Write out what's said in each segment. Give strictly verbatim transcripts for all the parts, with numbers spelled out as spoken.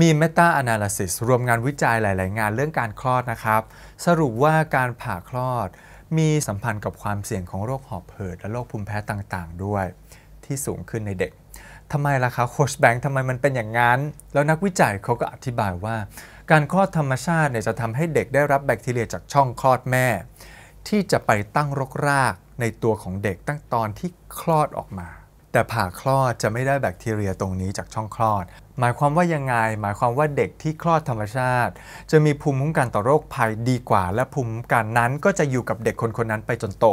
มี Meta Analysis รวมงานวิจัยหลายๆงานเรื่องการคลอดนะครับสรุปว่าการผ่าคลอดมีสัมพันธ์กับความเสี่ยงของโรคหอบหืดและโรคภูมิแพ้ต่างๆด้วยที่สูงขึ้นในเด็กทำไมล่ะคะโค้ชแบงค์ทำไมมันเป็นอย่างนั้นแล้วนักวิจัยเขาก็อธิบายว่าการคลอดธรรมชาติเนี่ยจะทำให้เด็กได้รับแบคทีเรียจากช่องคลอดแม่ที่จะไปตั้งรกรากในตัวของเด็กตั้งตอนที่คลอดออกมาแต่ผ่าคลอดจะไม่ได้แบคทีเรียตรงนี้จากช่องคลอดหมายความว่ายังไงหมายความว่าเด็กที่คลอดธรรมชาติจะมีภูมิคุ้มกันต่อโรคภัยดีกว่าและภูมิคุ้มกันนั้นก็จะอยู่กับเด็กคนคนนั้นไปจนโต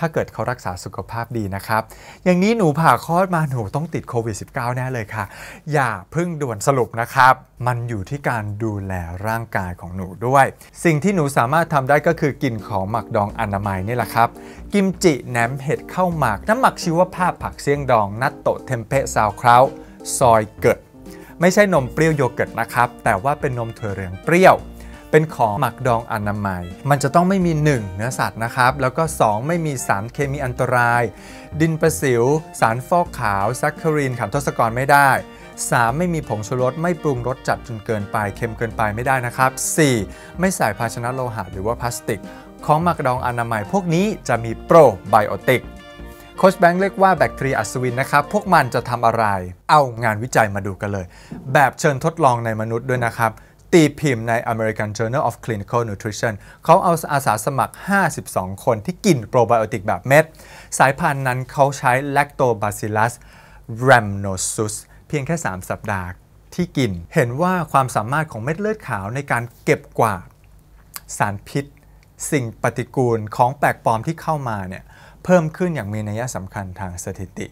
ถ้าเกิดเขารักษาสุขภาพดีนะครับอย่างนี้หนูผ่าคลอดมาหนูต้องติดโควิด สิบเก้า แน่เลยค่ะอย่าเพิ่งด่วนสรุปนะครับมันอยู่ที่การดูแลร่างกายของหนูด้วยสิ่งที่หนูสามารถทำได้ก็คือกินของหมักดองอนามัยนี่แหละครับกิมจิแหนมเห็ดข้าวหมักน้ำหมักชีวภาพผักเสี้ยงดองนัตโตะเทมเปะซาวคราวซอยเกิดไม่ใช่นมเปรี้ยวโยเกิร์ตนะครับแต่ว่าเป็นนมถั่วเหลืองเปรี้ยวเป็นของหมักดองอนามัยมันจะต้องไม่มีหนึ่งเนื้อสัตว์นะครับแล้วก็สองไม่มีสารเคมีอันตรายดินประสิวสารฟอกขาวแซคคารินขันทศกรไม่ได้สามไม่มีผงชูรสไม่ปรุงรสจัดจนเกินไปเค็มเกินไปไม่ได้นะครับสี่ไม่ใส่ภาชนะโลหะหรือว่าพลาสติกของหมักดองอนามัยพวกนี้จะมีโปรไบโอติกโค้ชแบงค์เรียกว่าแบคทีเรียอัศวินนะครับพวกมันจะทำอะไรเอางานวิจัยมาดูกันเลยแบบเชิญทดลองในมนุษย์ด้วยนะครับตีพิมพ์ใน American Journal of Clinical Nutrition เขาเอาอาสาสมัครห้าสิบสองคนที่กินโปรไบโอติกแบบเม็ดสายพันธุ์นั้นเขาใช้ Lactobacillus rhamnosus เพียงแค่สามสัปดาห์ที่กินเห็นว่าความสามารถของเม็ดเลือดขาวในการเก็บกวาดสารพิษสิ่งปฏิกูลของแปลกปลอมที่เข้ามาเนี่ยเพิ่มขึ้นอย่างมีนัยสำคัญทางสถิติ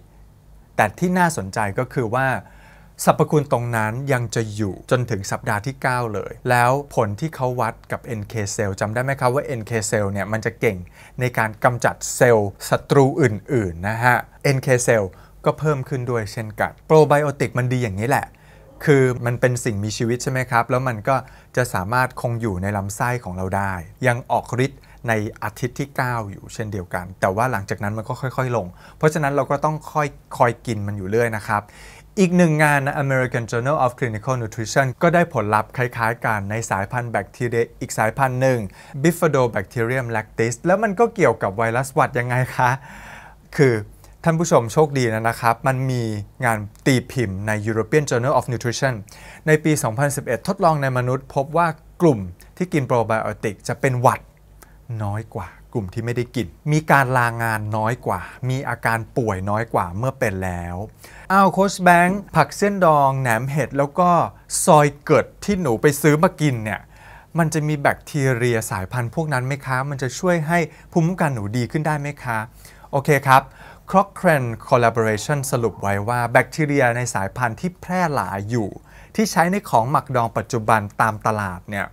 แต่ที่น่าสนใจก็คือว่าสรรพคุณตรงนั้นยังจะอยู่จนถึงสัปดาห์ที่เก้าเลยแล้วผลที่เขาวัดกับ เอ็น เค Cell จำได้ไหมครับว่า เอ็น เค Cell เนี่ยมันจะเก่งในการกำจัดเซลล์ศัตรูอื่นๆนะฮะ เอ็น เค Cell ก็เพิ่มขึ้นด้วยเช่นกันโปรไบโอติกมันดีอย่างนี้แหละคือมันเป็นสิ่งมีชีวิตใช่ไหมครับแล้วมันก็จะสามารถคงอยู่ในลำไส้ของเราได้ยังออกฤทธิ์ในอาทิตย์ที่เก้าอยู่เช่นเดียวกันแต่ว่าหลังจากนั้นมันก็ค่อยๆลงเพราะฉะนั้นเราก็ต้องค่อยคอยกินมันอยู่เรื่อยนะครับอีกหนึ่งงานนะ American Journal of Clinical Nutrition ก็ได้ผลลัพธ์คล้ายๆกันในสายพันธุ์แบคทีเรียอีกสายพันธุ์หนึ่ง Bifidobacterium lactis แล้วมันก็เกี่ยวกับไวรัสหวัดยังไงคะคือท่านผู้ชมโชคดีนะครับมันมีงานตีพิมพ์ใน European Journal of Nutrition ในปี สองพันสิบเอ็ด ทดลองในมนุษย์พบว่ากลุ่มที่กินโปรไบโอติกจะเป็นหวัดน้อยกว่ากลุ่มที่ไม่ได้กินมีการลางานน้อยกว่ามีอาการป่วยน้อยกว่าเมื่อเป็นแล้วอ้าวโค้ชแบงค์ผักเส้นดองแหนมเห็ดแล้วก็ซอยเกิดที่หนูไปซื้อมากินเนี่ยมันจะมีแบคทีเรียสายพันธุ์พวกนั้นไหมคะมันจะช่วยให้ภูมิคุ้มกันหนูดีขึ้นได้ไหมคะโอเคครับ Cochrane Collaboration สรุปไว้ว่าแบคทีเรียในสายพันธุ์ที่แพร่หลายอยู่ที่ใช้ในของหมักดองปัจจุบันตามตลาดเนี่ย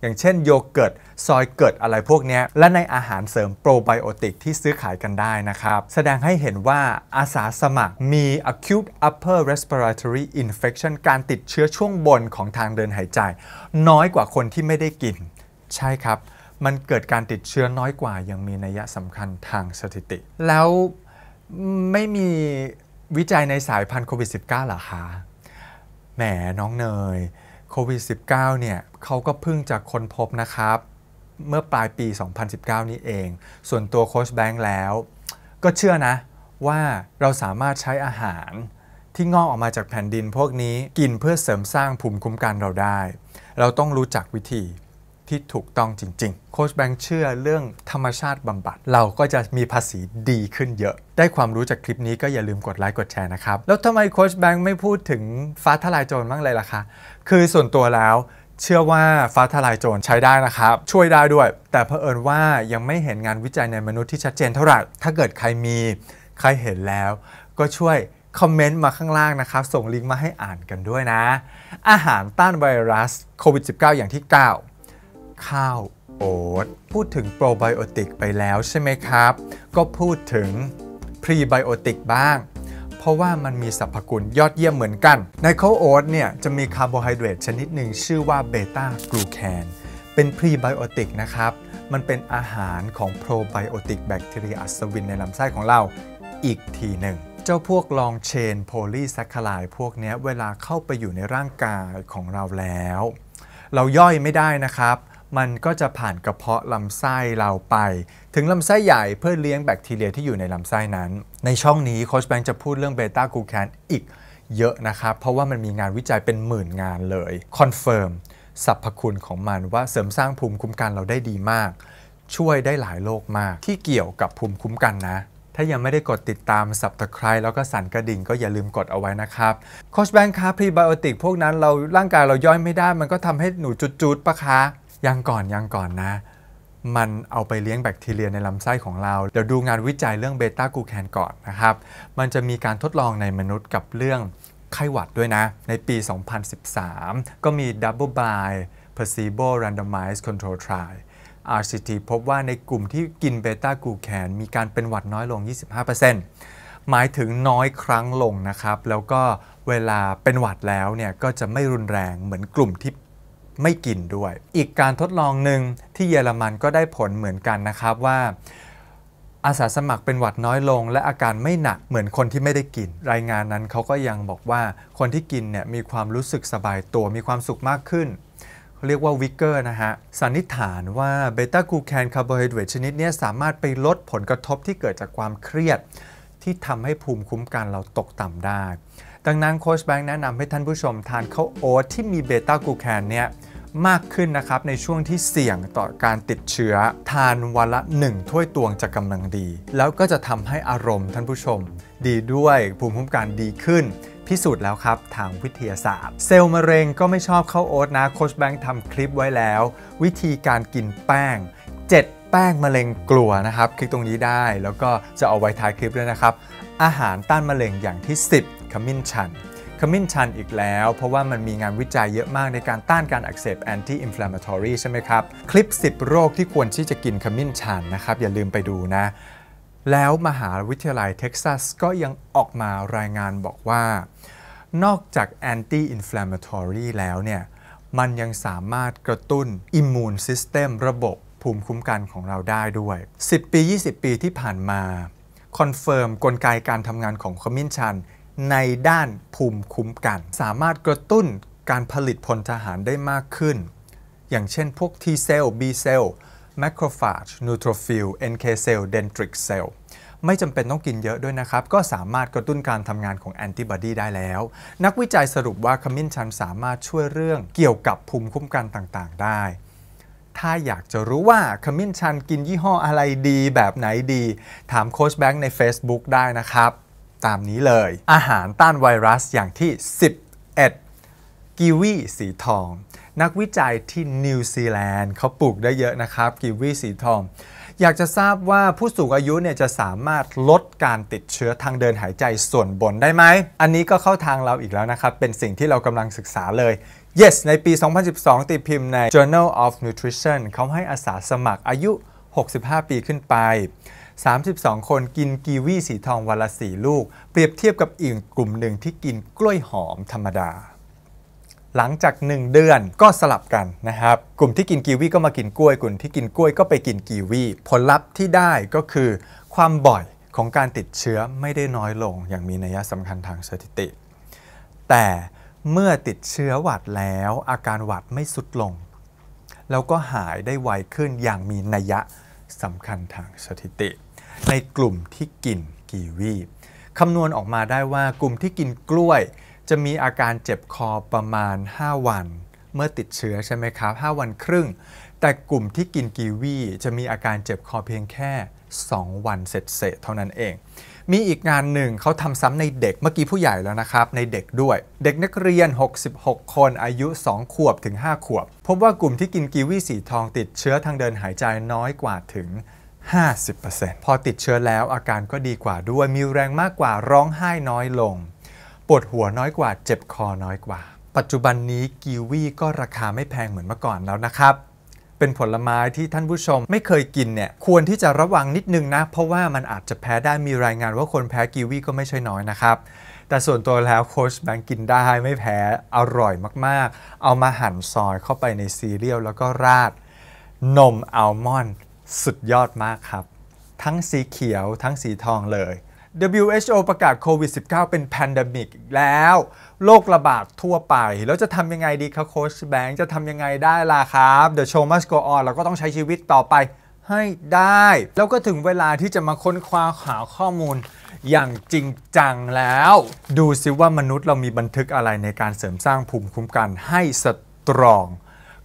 อย่างเช่นโยเกิร์ตซอยเกิร์ตอะไรพวกนี้และในอาหารเสริมโปรไบโอติกที่ซื้อขายกันได้นะครับแสดงให้เห็นว่าอาสาสมัครมี acute upper respiratory infection การติดเชื้อช่วงบนของทางเดินหายใจน้อยกว่าคนที่ไม่ได้กินใช่ครับมันเกิดการติดเชื้อน้อยกว่ายังมีนัยสำคัญทางสถิติแล้วไม่มีวิจัยในสายพันธุ์โควิด สิบเก้า หรอคะแหมน้องเนยโควิด สิบเก้า เนี่ยเขาก็เพิ่งจะค้นพบนะครับเมื่อปลายปี สองพันสิบเก้า นี้เองส่วนตัวโค้ชแบงค์แล้วก็เชื่อนะว่าเราสามารถใช้อาหารที่งอกออกมาจากแผ่นดินพวกนี้กินเพื่อเสริมสร้างภูมิคุ้มกันเราได้เราต้องรู้จักวิธีที่ถูกต้องจริงๆโค้ชแบงค์เชื่อเรื่องธรรมชาติบำบัดเราก็จะมีภาษีดีขึ้นเยอะได้ความรู้จากคลิปนี้ก็อย่าลืมกดไลค์กดแชร์นะครับแล้วทำไมโค้ชแบงค์ไม่พูดถึงฟ้าทลายโจรบ้างเลยล่ะคะคือส่วนตัวแล้วเชื่อว่าฟ้าทลายโจรใช้ได้นะครับช่วยได้ด้วยแต่เผอิญว่ายังไม่เห็นงานวิจัยในมนุษย์ที่ชัดเจนเท่าไหร่ถ้าเกิดใครมีใครเห็นแล้วก็ช่วยคอมเมนต์มาข้างล่างนะครับส่งลิงก์มาให้อ่านกันด้วยนะอาหารต้านไวรัสโควิด สิบเก้า อย่างที่เก้าข้าวโอ๊ตพูดถึงโปรไบโอติกไปแล้วใช่ไหมครับก็พูดถึงพรีไบโอติกบ้างเพราะว่ามันมีสรรพคุณยอดเยี่ยมเหมือนกันในข้าวโอ๊ตเนี่ยจะมีคาร์โบไฮเดรตชนิดหนึ่งชื่อว่าเบต้ากลูแคนเป็นพรีไบโอติกนะครับมันเป็นอาหารของโปรไบโอติกแบคทีเรียอัศวินในลำไส้ของเราอีกทีหนึ่ง เจ้าพวกลองเชนโพลีแซคคาไรด์พวกนี้เวลาเข้าไปอยู่ในร่างกายของเราแล้วเราย่อยไม่ได้นะครับมันก็จะผ่านกระเพาะลำไส้เราไปถึงลำไส้ใหญ่เพื่อเลี้ยงแบคทีเรียที่อยู่ในลำไส้นั้นในช่องนี้โค้ชแบงค์จะพูดเรื่องเบต้ากลูแคนอีกเยอะนะครับเพราะว่ามันมีงานวิจัยเป็นหมื่นงานเลยคอนเฟิร์มสรรพคุณของมันว่าเสริมสร้างภูมิคุ้มกันเราได้ดีมากช่วยได้หลายโรคมากที่เกี่ยวกับภูมิคุ้มกันนะถ้ายังไม่ได้กดติดตาม Subscribe แล้วก็สั่นกระดิ่งก็อย่าลืมกดเอาไว้นะครับโค้ชแบงค์คะพรีไบโอติกพวกนั้นเราร่างกายเราย่อยไม่ได้มันก็ทำให้หนูจุดๆปะคะยังก่อนยังก่อนนะมันเอาไปเลี้ยงแบคทีเรียในลำไส้ของเราเดี๋ยวดูงานวิจัยเรื่องเบต้ากลูแคนก่อนนะครับมันจะมีการทดลองในมนุษย์กับเรื่องไข้หวัดด้วยนะในปีสองพันสิบสามก็มี Double Blind Placebo Randomized Control Trial อาร์ ซี ที พบว่าในกลุ่มที่กินเบต้ากลูแคนมีการเป็นหวัดน้อยลง ยี่สิบห้าเปอร์เซ็นต์ หมายถึงน้อยครั้งลงนะครับแล้วก็เวลาเป็นหวัดแล้วเนี่ยก็จะไม่รุนแรงเหมือนกลุ่มที่ไม่กินด้วยอีกการทดลองหนึ่งที่เยอรมันก็ได้ผลเหมือนกันนะครับว่าอาสาสมัครเป็นหวัดน้อยลงและอาการไม่หนักเหมือนคนที่ไม่ได้กินรายงานนั้นเขาก็ยังบอกว่าคนที่กินเนี่ยมีความรู้สึกสบายตัวมีความสุขมากขึ้นเรียกว่าวิกเกอร์นะฮะสันนิษฐานว่าเบต้ากลูแคนคาร์โบไฮเดรตชนิดนี้สามารถไปลดผลกระทบที่เกิดจากความเครียดที่ทำให้ภูมิคุ้มกันเราตกต่ำได้ดังนั้นโค้ชแบงค์แนะนำให้ท่านผู้ชมทานข้าวโอ๊ตที่มีเบต้ากลูแคนเนี่ยมากขึ้นนะครับในช่วงที่เสี่ยงต่อการติดเชื้อทานวันละหนึ่งถ้วยตวงจะกำลังดีแล้วก็จะทำให้อารมณ์ท่านผู้ชมดีด้วยภูมิคุ้มกันดีขึ้นพิสูจน์แล้วครับทางวิทยาศาสตร์เซลล์มะเร็งก็ไม่ชอบข้าวโอ๊ตนะโค้ชแบงค์ทำคลิปไว้แล้ววิธีการกินแป้งเจ็ดแป้งมะเร็งกลัวนะครับคลิกตรงนี้ได้แล้วก็จะเอาไว้ท้ายคลิปด้วยนะครับอาหารต้านมะเร็งอย่างที่สิบขมิ้นชันขมิ้นชันอีกแล้วเพราะว่ามันมีงานวิจัยเยอะมากในการต้านการอักเสบ anti inflammatory ใช่ไหมครับคลิปสิบโรคที่ควรที่จะกินขมิ้นชันนะครับอย่าลืมไปดูนะแล้วมหาวิทยาลัยเท็กซัสก็ยังออกมารายงานบอกว่านอกจาก anti inflammatory แล้วเนี่ยมันยังสามารถกระตุ้น immune system ระบบภูมิคุ้มกันของเราได้ด้วยสิบปียี่สิบปีที่ผ่านมาคอนเฟิร์มกลไกการทำงานของขมิ้นชันในด้านภูมิคุ้มกันสามารถกระตุ้นการผลิตพลทหารได้มากขึ้นอย่างเช่นพวก T cell B cell macrophage neutrophilเอ็น เค cell dendritic cell ไม่จำเป็นต้องกินเยอะด้วยนะครับก็สามารถกระตุ้นการทำงานของแอนติบอดีได้แล้วนักวิจัยสรุปว่าขมิ้นชันสามารถช่วยเรื่องเกี่ยวกับภูมิคุ้มกันต่างๆได้ถ้าอยากจะรู้ว่าขมิ้นชันกินยี่ห้ออะไรดีแบบไหนดีถามโค้ชแบงค์ใน Facebook ได้นะครับตามนี้เลยอาหารต้านไวรัสอย่างที่สิบเอ็ดกีวีสีทองนักวิจัยที่นิวซีแลนด์เขาปลูกได้เยอะนะครับกีวีสีทองอยากจะทราบว่าผู้สูงอายุเนี่ยจะสามารถลดการติดเชื้อทางเดินหายใจส่วนบนได้ไหมอันนี้ก็เข้าทางเราอีกแล้วนะครับเป็นสิ่งที่เรากำลังศึกษาเลย Yes ในปีสองพันสิบสองตีพิมพ์ใน Journal of Nutrition เขาให้อาสาสมัครอายุหกสิบห้าปีขึ้นไปสามสิบสองคนกินกีวีสีทองวันละสี่ลูกเปรียบเทียบกับอีกกลุ่มหนึ่งที่กินกล้วยหอมธรรมดาหลังจากหนึ่งเดือนก็สลับกันนะครับกลุ่มที่กินกีวีก็มากินกล้วยกลุ่มที่กินกล้วยก็ไปกินกีวีผลลัพธ์ที่ได้ก็คือความบ่อยของการติดเชื้อไม่ได้น้อยลงอย่างมีนัยสำคัญทางสถิติแต่เมื่อติดเชื้อหวัดแล้วอาการหวัดไม่สุดลงแล้วก็หายได้ไวขึ้นอย่างมีนัยสำคัญทางสถิติในกลุ่มที่กินกีวีคำนวณออกมาได้ว่ากลุ่มที่กินกล้วยจะมีอาการเจ็บคอประมาณห้าวันเมื่อติดเชื้อใช่ไหมครับห้าวันครึ่งแต่กลุ่มที่กินกีวีจะมีอาการเจ็บคอเพียงแค่สองวันเสร็จๆเท่านั้นเองมีอีกงานหนึ่งเขาทำซ้ำในเด็กเมื่อกี้ผู้ใหญ่แล้วนะครับในเด็กด้วยเด็กนักเรียนหกสิบหกคนอายุสองขวบถึงห้าขวบพบว่ากลุ่มที่กินกีวีสีทองติดเชื้อทางเดินหายใจน้อยกว่าถึง ห้าสิบเปอร์เซ็นต์ พอติดเชื้อแล้วอาการก็ดีกว่าด้วยมีแรงมากกว่าร้องไห้น้อยลงปวดหัวน้อยกว่าเจ็บคอน้อยกว่าปัจจุบันนี้กีวีก็ราคาไม่แพงเหมือนเมื่อก่อนแล้วนะครับเป็นผลไม้ที่ท่านผู้ชมไม่เคยกินเนี่ยควรที่จะระวังนิดนึงนะเพราะว่ามันอาจจะแพ้ได้มีรายงานว่าคนแพ้กีวีก็ไม่ใช่น้อยนะครับแต่ส่วนตัวแล้วโค้ชแบงค์กินได้ไม่แพ้อร่อยมากๆเอามาหั่นซอยเข้าไปในซีเรียลแล้วก็ราดนมอัลมอนด์สุดยอดมากครับทั้งสีเขียวทั้งสีทองเลย ดับเบิลยู เอช โอ ประกาศโควิด สิบเก้า เป็นแพนเดมิกแล้วโรคระบาดทั่วไปแล้วจะทำยังไงดีครับโค้ชแบงค์จะทำยังไงได้ล่ะครับ The show must go on เราก็ต้องใช้ชีวิตต่อไปให้ได้แล้วก็ถึงเวลาที่จะมาค้นคว้าหาข้อมูลอย่างจริงจังแล้วดูซิว่ามนุษย์เรามีบันทึกอะไรในการเสริมสร้างภูมิคุ้มกันให้สตรอง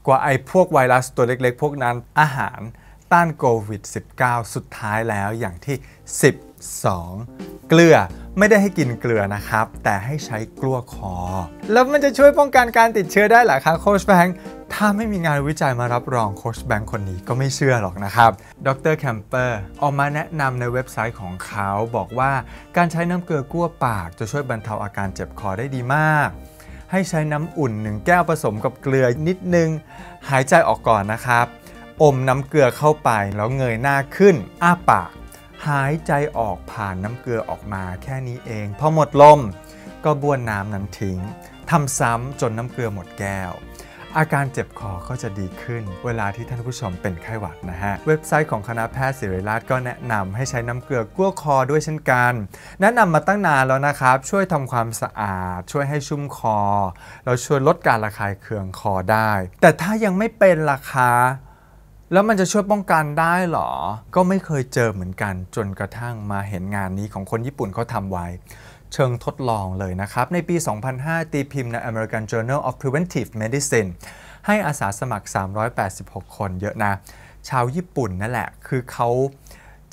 กว่าไอ้พวกไวรัสตัวเล็กๆพวกนั้นอาหารต้านโควิด สิบเก้า สุดท้ายแล้วอย่างที่สิบสองเกลือไม่ได้ให้กินเกลือนะครับแต่ให้ใช้กลั้วคอแล้วมันจะช่วยป้องกันการติดเชื้อได้หรอคะโค้ชแบงค์ถ้าไม่มีงานวิจัยมารับรองโค้ชแบงค์คนนี้ก็ไม่เชื่อหรอกนะครับดร.แคมเปอร์ออกมาแนะนำในเว็บไซต์ของเขาบอกว่าการใช้น้ำเกลือกลั้วปากจะช่วยบรรเทาอาการเจ็บคอได้ดีมากให้ใช้น้ำอุ่นหนึ่งแก้วผสมกับเกลือนิดนึงหายใจออกก่อนนะครับอมน้ำเกลือเข้าไปแล้วเงยหน้าขึ้นอ้าปากหายใจออกผ่านน้ำเกลือออกมาแค่นี้เองพอหมดลมก็บ้วนน้ำนั้นทิ้งทำซ้ำจนน้ำเกลือหมดแก้วอาการเจ็บคอก็จะดีขึ้นเวลาที่ท่านผู้ชมเป็นไข้หวัดนะฮะเว็บไซต์ของคณะแพทย์ศิริราชก็แนะนำให้ใช้น้ำเกลือกลั้วคอด้วยเช่นกันแนะนำมาตั้งนานแล้วนะครับช่วยทำความสะอาดช่วยให้ชุ่มคอแล้วช่วยลดการระคายเคืองคอได้แต่ถ้ายังไม่เป็นล่ะคะแล้วมันจะช่วยป้องกันได้หรอก็ไม่เคยเจอเหมือนกันจนกระทั่งมาเห็นงานนี้ของคนญี่ปุ่นเขาทำไว้เชิงทดลองเลยนะครับในปีสองพันห้าตีพิมพ์ใน American Journal of Preventive Medicine ให้อาสาสมัครสามร้อยแปดสิบหกคนเยอะนะชาวญี่ปุ่นนั่นแหละคือเขา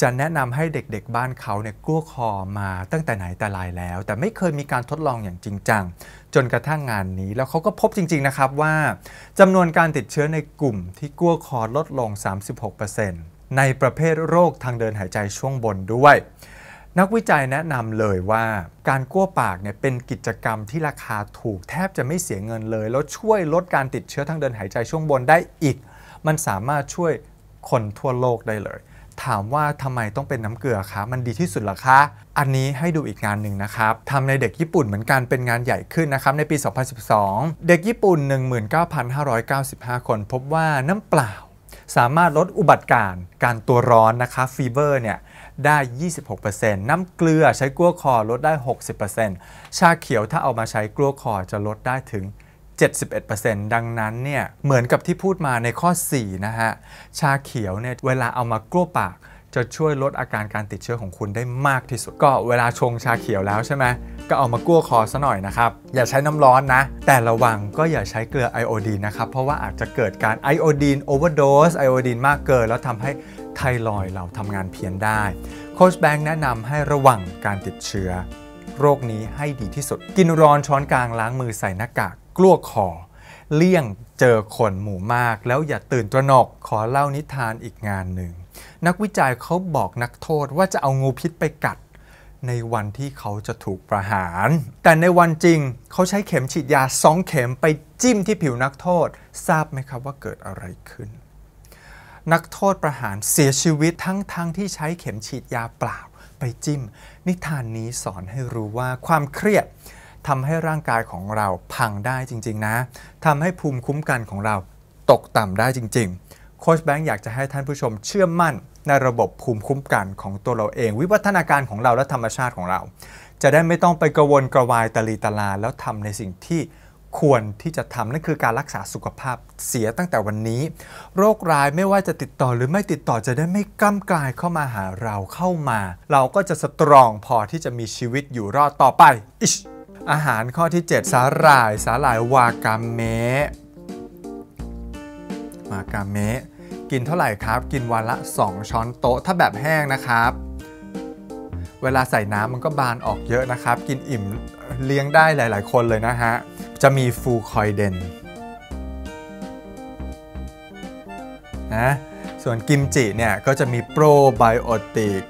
จะแนะนำให้เด็กๆบ้านเขาเนี่ยกลั้วคอมาตั้งแต่ไหนแต่ไรแล้วแต่ไม่เคยมีการทดลองอย่างจริงจังจนกระทั่งงานนี้แล้วเขาก็พบจริงๆนะครับว่าจำนวนการติดเชื้อในกลุ่มที่กลั้วคอลดลง สามสิบหกเปอร์เซ็นต์ ในประเภทโรคทางเดินหายใจช่วงบนด้วยนักวิจัยแนะนำเลยว่าการกลั้วปากเนี่ยเป็นกิจกรรมที่ราคาถูกแทบจะไม่เสียเงินเลยแล้วช่วยลดการติดเชื้อทางเดินหายใจช่วงบนได้อีกมันสามารถช่วยคนทั่วโลกได้เลยถามว่าทำไมต้องเป็นน้ำเกลือคะมันดีที่สุดหรอคะอันนี้ให้ดูอีกงานหนึ่งนะครับทำในเด็กญี่ปุ่นเหมือนกันเป็นงานใหญ่ขึ้นนะครับในปีสองพันสิบสองเด็กญี่ปุ่น หนึ่งหมื่นเก้าพันห้าร้อยเก้าสิบห้า คนพบว่าน้ำเปล่าสามารถลดอุบัติการการตัวร้อนนะคะฟีเวอร์เนี่ยได้ ยี่สิบหกเปอร์เซ็นต์ น้ำเกลือใช้กลั้วคอลดได้ หกสิบเปอร์เซ็นต์ ชาเขียวถ้าเอามาใช้กลั้วคอจะลดได้ถึง เจ็ดสิบเอ็ดเปอร์เซ็นต์ ดังนั้นเนี่ยเหมือนกับที่พูดมาในข้อสี่นะฮะชาเขียวเนี่ยเวลาเอามากลั้วปากจะช่วยลดอาการการติดเชื้อของคุณได้มากที่สุดก็เวลาชงชาเขียวแล้วใช่ไหมก็เอามากลั้วคอซะหน่อยนะครับอย่าใช้น้ำร้อนนะแต่ระวังก็อย่าใช้เกลือไอโอดีนนะครับเพราะว่าอาจจะเกิดการไอโอดีนโอเวอร์โดสไอโอดีนมากเกินแล้วทำให้ไทรอยด์เราทำงานเพี้ยนได้โค้ชแบงค์แนะนำให้ระวังการติดเชื้อโรคนี้ให้ดีที่สุดกินร้อนช้อนกลางล้างมือใส่หน้ากากกลั้วคอเลี่ยงเจอคนหมู่มากแล้วอย่าตื่นตระหนกขอเล่านิทานอีกงานหนึ่งนักวิจัยเขาบอกนักโทษว่าจะเอางูพิษไปกัดในวันที่เขาจะถูกประหารแต่ในวันจริงเขาใช้เข็มฉีดยาสองเข็มไปจิ้มที่ผิวนักโทษทราบไหมครับว่าเกิดอะไรขึ้นนักโทษประหารเสียชีวิตทั้งๆ ท, ที่ใช้เข็มฉีดยาเปล่าไปจิ้มนิทานนี้สอนให้รู้ว่าความเครียดทำให้ร่างกายของเราพังได้จริงๆนะทำให้ภูมิคุ้มกันของเราตกต่ำได้จริงๆโค้ชแบงค์อยากจะให้ท่านผู้ชมเชื่อมั่นในระบบภูมิคุ้มกันของตัวเราเองวิวัฒนาการของเราและธรรมชาติของเราจะได้ไม่ต้องไปกระวนกระวายตะลีตะลาแล้วทำในสิ่งที่ควรที่จะทำนั่นคือการรักษาสุขภาพเสียตั้งแต่วันนี้โรคร้ายไม่ว่าจะติดต่อหรือไม่ติดต่อจะได้ไม่ก้ำกลายเข้ามาหาเราเข้ามาเราก็จะสตรองพอที่จะมีชีวิตอยู่รอดต่อไปอาหารข้อที่เจ็ดสาหร่ายสาหร่ายวากาเมะวากาเมะกินเท่าไหร่ครับกินวันละสองช้อนโต๊ะถ้าแบบแห้งนะครับเวลาใส่น้ำมันก็บานออกเยอะนะครับกินอิ่มเลี้ยงได้หลายๆคนเลยนะฮะจะมีฟูคอยเดนนะส่วนกิมจิเนี่ยก็จะมีโปรไบโอติก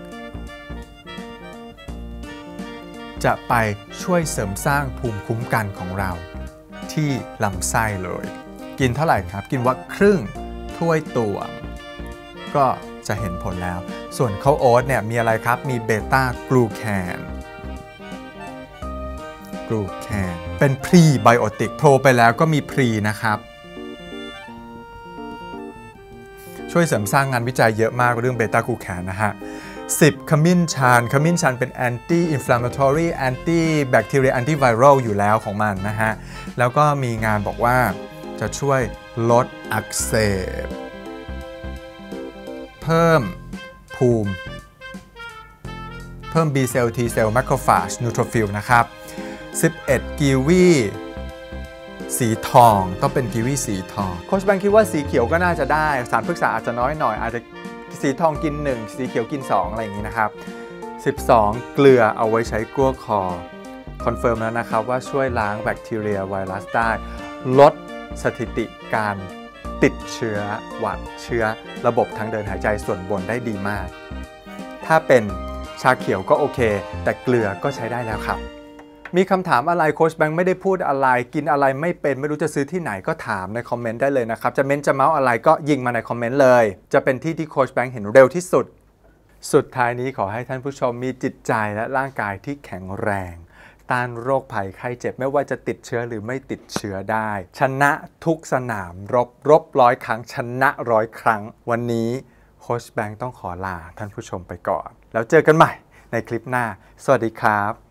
จะไปช่วยเสริมสร้างภูมิคุ้มกันของเราที่ลำไส้เลยกินเท่าไหร่ครับกินว่าครึ่งถ้วยตวงก็จะเห็นผลแล้วส่วนข้าวโอ๊ตเนี่ยมีอะไรครับมีเบต้ากลูแคนกลูแคนเป็นพรีไบโอติกโปรไปแล้วก็มีพรีนะครับช่วยเสริมสร้างงานวิจัยเยอะมากเรื่องเบต้ากลูแคนนะฮะ สิบขมิ้นชันขมิ้นชันเป็น anti inflammatory anti bacterial anti viral อยู่แล้วของมันนะฮะแล้วก็มีงานบอกว่าจะช่วยลดอักเสบเพิ่มภูมิเพิ่ม B cell T cell macrophage neutrophil นะครับสิบเอ็ดกีวีสีทองต้องเป็นกีวีสีทองโค้ชแบงค์คิดว่าสีเขียวก็น่าจะได้สารพฤกษาอาจจะน้อยหน่อยอาจจะสีทองกินหนึ่งสีเขียวกินสองอะไรอย่างนี้นะครับสิบสองเกลือเอาไว้ใช้กลั้วคอคอนเฟิร์มแล้วนะครับว่าช่วยล้างแบคทีเรียไวรัสได้ลดสถิติการติดเชื้อหวัดเชื้อระบบทางเดินหายใจส่วนบนได้ดีมากถ้าเป็นชาเขียวก็โอเคแต่เกลือก็ใช้ได้แล้วครับมีคำถามอะไรโค้ชแบงค์ไม่ได้พูดอะไรกินอะไรไม่เป็นไม่รู้จะซื้อที่ไหนก็ถามในคอมเมนต์ได้เลยนะครับจะเม้นจะเมาส์อะไรก็ยิงมาในคอมเมนต์เลยจะเป็นที่ที่โค้ชแบงค์เห็นเร็วที่สุดสุดท้ายนี้ขอให้ท่านผู้ชมมีจิตใจและร่างกายที่แข็งแรงต้านโรคภัยไข้เจ็บไม่ว่าจะติดเชื้อหรือไม่ติดเชื้อได้ชนะทุกสนามรบรบร้อยครั้งชนะร้อยครั้งวันนี้โค้ชแบงค์ต้องขอลาท่านผู้ชมไปก่อนแล้วเจอกันใหม่ในคลิปหน้าสวัสดีครับ